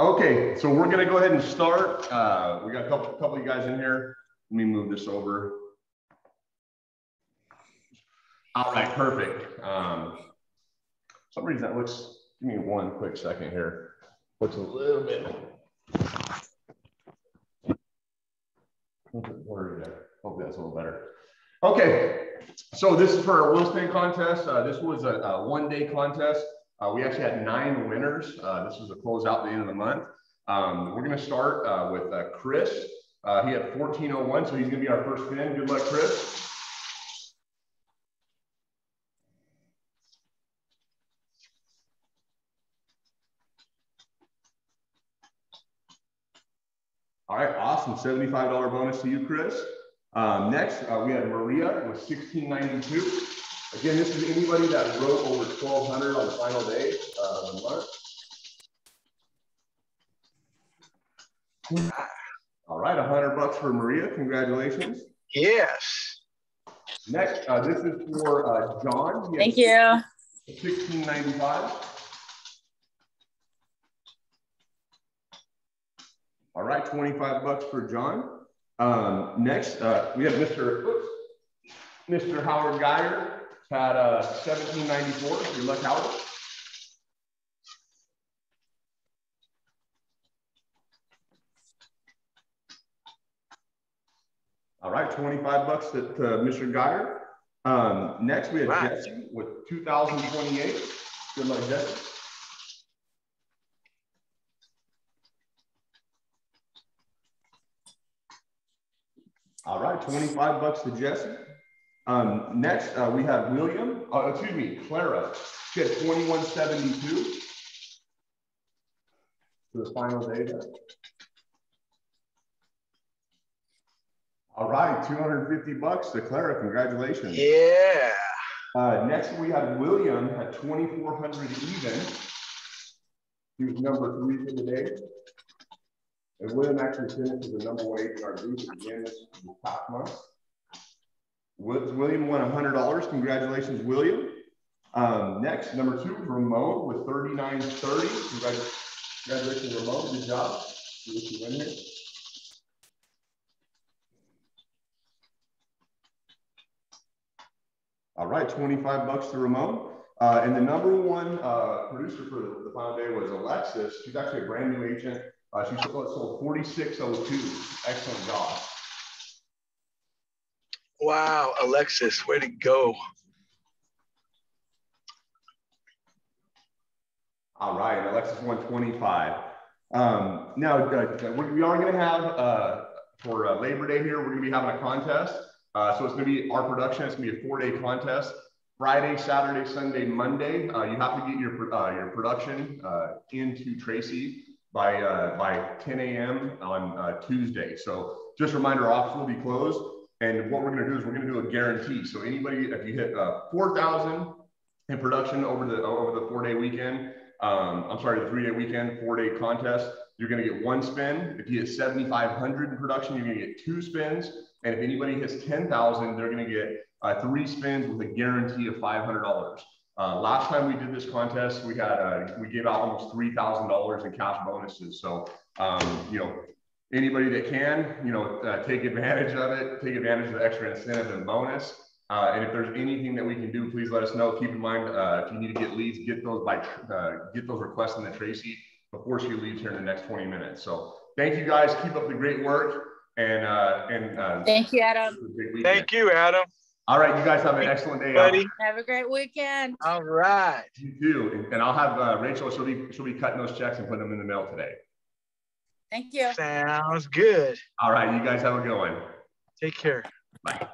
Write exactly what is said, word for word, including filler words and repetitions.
Okay, so we're gonna go ahead and start. Uh, we got a couple, couple of you guys in here. Let me move this over. All right, perfect. Um, for some reason that looks, give me one quick second here. Looks a little bit. Hopefully that's a little better. Okay, so this is for a wheel spin contest. Uh, this was a, a one-day contest. Uh, we actually had nine winners. Uh, this was a closeout at the end of the month. Um, we're going to start uh, with uh, Chris. Uh, he had fourteen oh one, so he's going to be our first spin. Good luck, Chris. All right, awesome. seventy-five dollar bonus to you, Chris. Um, next, uh, we had Maria with sixteen ninety-two. Again, this is anybody that wrote over twelve hundred on the final day uh, of the month. All right, one hundred bucks for Maria. Congratulations. Yes. Next, uh, this is for uh, John. Thank you. sixteen ninety-five. All right, twenty-five bucks for John. Um, next, uh, we have Mister Oops, Mister Howard Geyer. Had uh, seventeen ninety-four. Good luck, Howard. All right, twenty-five bucks to, to Mister Geyer. Um, next, we have wow. Jesse with two thousand twenty-eight. Good luck, Jesse. All right, twenty-five bucks to Jesse. Um, next, uh, we have William, uh, excuse me, Clara. She had twenty-one seventy-two for the final data. All right, two hundred fifty bucks to Clara. Congratulations. Yeah. Uh, next, we have William at twenty-four hundred even. He was number three for the day. And William actually finished as the number eight in our group again this past month. William won one hundred dollars. Congratulations, William. Um, next, number two, Ramon with thirty-nine thirty. Congratulations, Ramon. Good job. See what you win here. All right, twenty-five bucks to Ramon. Uh, and the number one uh, producer for the, the final day was Alexis. She's actually a brand new agent. Uh, she sold forty-six oh two. Excellent job. Wow, Alexis, way to go. All right, Alexis won twenty-five. Um, now, uh, we are going to have, uh, for uh, Labor Day here, we're going to be having a contest. Uh, so it's going to be our production. It's going to be a four-day contest. Friday, Saturday, Sunday, Monday. Uh, you have to get your, uh, your production uh, into Tracy by, uh, by ten A M on uh, Tuesday. So just a reminder, our office will be closed. And what we're going to do is we're going to do a guarantee. So anybody, if you hit uh, four thousand in production over the over the four-day weekend, um, I'm sorry, the three-day weekend, four-day contest, you're going to get one spin. If you hit seventy-five hundred in production, you're going to get two spins. And if anybody hits ten thousand, they're going to get uh, three spins with a guarantee of five hundred dollars. Uh, last time we did this contest, we had uh, we gave out almost three thousand dollars in cash bonuses. So um, you know. Anybody that can, you know, uh, take advantage of it, take advantage of the extra incentive and bonus. Uh, and if there's anything that we can do, please let us know. Keep in mind, uh, if you need to get leads, get those by, uh, get those requests into Tracy before she leaves here in the next twenty minutes. So thank you guys. Keep up the great work. And, uh, and uh, thank you, Adam. Thank you, Adam. All right. You guys have an excellent day. Buddy. Have a great weekend. All right. You too. And, and I'll have uh, Rachel, she'll be, she'll be cutting those checks and putting them in the mail today. Thank you. Sounds good. All right. You guys have a good one. Take care. Bye.